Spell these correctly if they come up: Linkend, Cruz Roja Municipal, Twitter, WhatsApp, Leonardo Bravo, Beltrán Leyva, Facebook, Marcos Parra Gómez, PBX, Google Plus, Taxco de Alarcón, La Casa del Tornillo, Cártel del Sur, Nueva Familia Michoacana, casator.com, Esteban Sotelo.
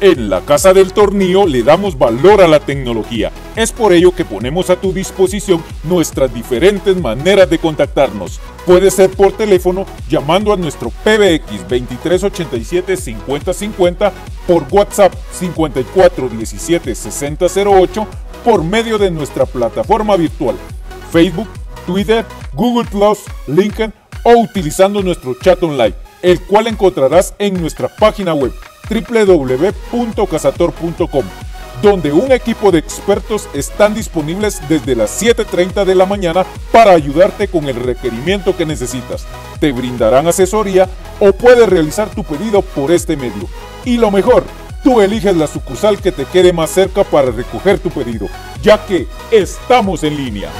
En La Casa del Tornillo le damos valor a la tecnología. Es por ello que ponemos a tu disposición nuestras diferentes maneras de contactarnos. Puede ser por teléfono, llamando a nuestro PBX 2387 5050, por WhatsApp 5417 6008, por medio de nuestra plataforma virtual, Facebook, Twitter, Google Plus, LinkedIn o utilizando nuestro chat online, el cual encontrarás en nuestra página web www.casator.com, donde un equipo de expertos están disponibles desde las 7:30 de la mañana para ayudarte con el requerimiento que necesitas. Te brindarán asesoría o puedes realizar tu pedido por este medio. Y lo mejor, tú eliges la sucursal que te quede más cerca para recoger tu pedido, ya que estamos en línea.